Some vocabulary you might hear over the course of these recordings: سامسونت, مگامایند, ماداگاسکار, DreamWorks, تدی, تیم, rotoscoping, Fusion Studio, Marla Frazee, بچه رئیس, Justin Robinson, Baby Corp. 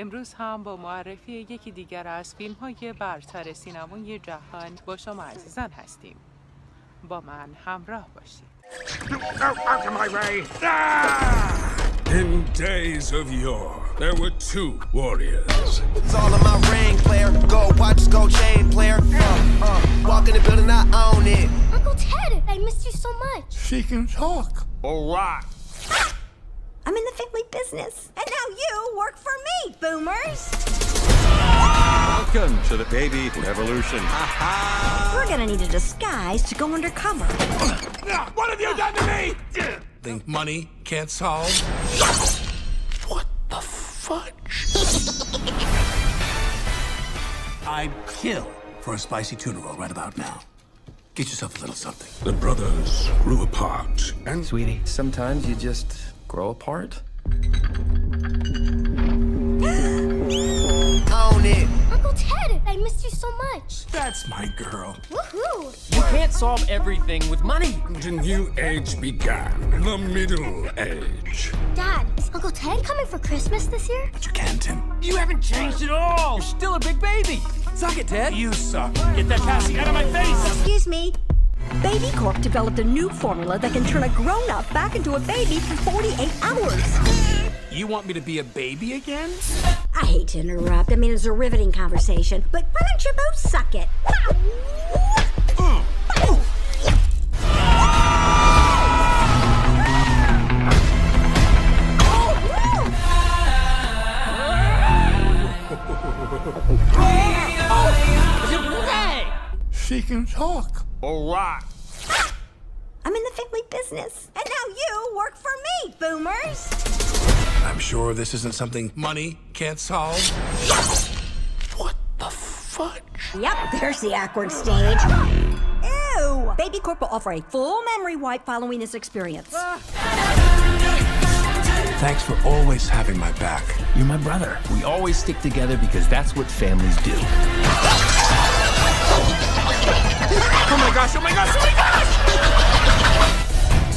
امروز هم با معرفی یکی دیگر از فیلم‌های برتر سینمای جهان با شما عزیزان هستیم. با من همراه باشید. In days of yore, there were two warriors. It's all in my ring, player. Go watch, go chain, player. Walk in the building, I own it. Uncle Ted, I missed you so much. She can talk. All right. I'm in the family business. And now you work for me, boomers. Welcome to the baby revolution. We're gonna need a disguise to go undercover. What have you done to me? Think money can't solve? What the fudge? I'd kill for a spicy tuna roll right about now. Get yourself a little something. The brothers grew apart and... Sweetie, sometimes you just grow apart. Own it! Uncle Ted, I missed you so much. That's my girl. Woohoo! You can't solve everything with money. The new age began. The middle age. Dad, is Uncle Ted coming for Christmas this year? But you can't, Tim. You haven't changed at all. You're still a big baby. Suck it, Ted. You suck. Get that taxi out of my face. Excuse me. Baby Corp developed a new formula that can turn a grown-up back into a baby for 48 hours. You want me to be a baby again? I hate to interrupt. I mean, it's a riveting conversation, but why don't you both suck it? She can talk. All right. I'm in the family business. And now you work for me, boomers. I'm sure this isn't something money can't solve. What the fudge? Yep, there's the awkward stage. Ew! Baby Corp will offer a full memory wipe following this experience. Thanks for always having my back. You're my brother. We always stick together because that's what families do. Oh my gosh, oh my gosh, oh my gosh!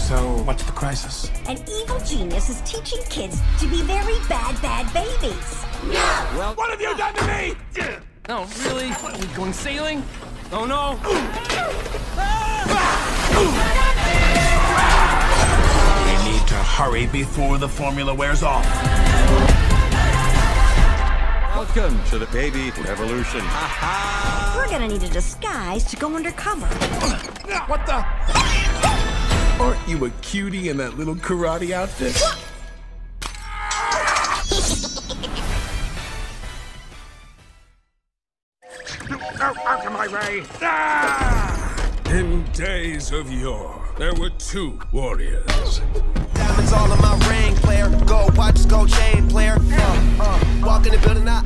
So, what's the crisis? An evil genius is teaching kids to be very bad, bad babies. No! Well, what have you done to me? No, really? What, are we going sailing? Oh no! We need to hurry before the formula wears off. Welcome to the baby revolution. We're gonna need a disguise to go undercover. What the? Aren't you a cutie in that little karate outfit? Out of my way! In days of yore, there were two warriors. Diamonds all in my ring, player. Go watch, go chain, player. Walk in the building now.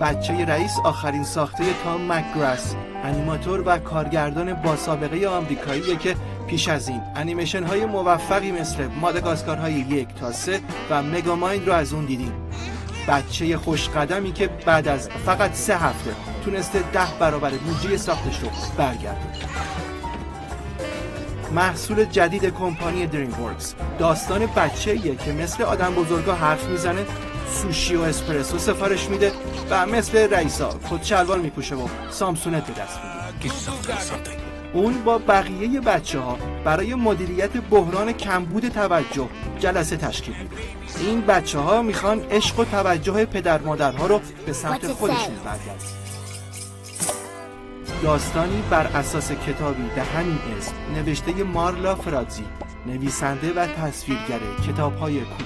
بچه رئیس آخرین ساخته تام مک‌گراست، انیماتور و کارگردان با سابقه آمریکاییه که پیش از این انیمیشن های موفقی مثل ماداگاسکار های 1 تا 3 و مگامایند رو از اون دیدیم. بچه خوشقدمی که بعد از فقط 3 هفته تونسته 10 برابر بودجه ساختش رو برگردونه. محصول جدید کمپانی DreamWorks داستان بچه‌ایه که مثل آدم بزرگا حرف میزنه، سوشی و اسپرسو سفارش میده و مثل رئیسا خود شلوار میپوشه و سامسونت به دست میده. اون با بقیه بچه‌ها برای مدیریت بحران کمبود توجه جلسه تشکیل میده. این بچه‌ها میخوان عشق و توجه پدر مادرها رو به سمت خودشون برگردونن. داستانی بر اساس کتابی به همین اسم نوشته مارلا فرادزی، نویسنده و تصویرگر کتاب‌های کوچ.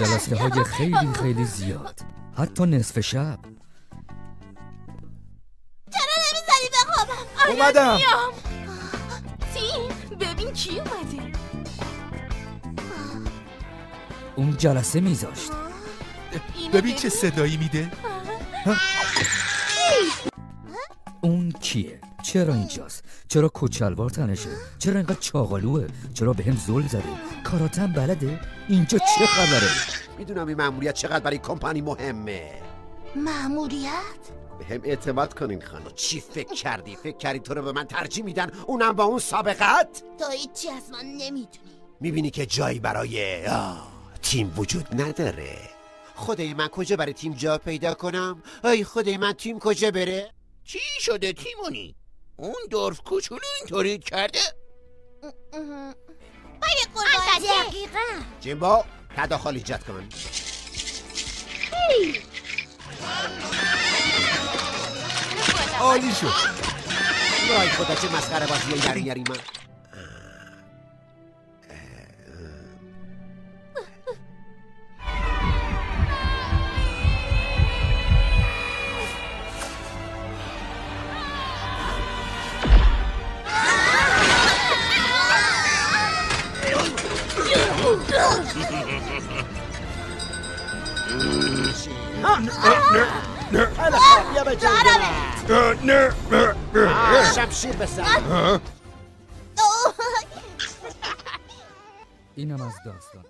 جلسه های خیلی خیلی زیاد حتی نصف شب. چرا نمیزنی بخوابم؟ اومدم میام. تیم ببین کی اومده. اون جلسه میذاشت. ببین چه صدایی میده. اون کیه؟ چرا اینجاست؟ چرا کچلوار تنشه؟ چرا اینقدر چاقالوه؟ چرا به هم زل زده؟ کاراتم بلده؟ اینجا چه خبره؟ میدونم این مأموریت چقدر برای کمپانی مهمه. مأموریت؟ به هم اعتماد کنین خانم. چی فکر کردی؟ فکر کردی تو رو به من ترجیح میدن اونم با اون سابقت؟ تو هیچی از من نمیدونی. میبینی که جایی برای تیم وجود نداره. خدای من کجا برای تیم جا پیدا کنم؟ ای خدای من تیم کجا بره؟ چی شده تیمونی؟ اون دورف کوچولو اینطوری کرده؟ باید قربان دقیقا جیمبا تداخل ایجاد کنم. عالی شد. وای خدا چه مسخره بازیه. یری من شمشیر بسر. اینم از داستان.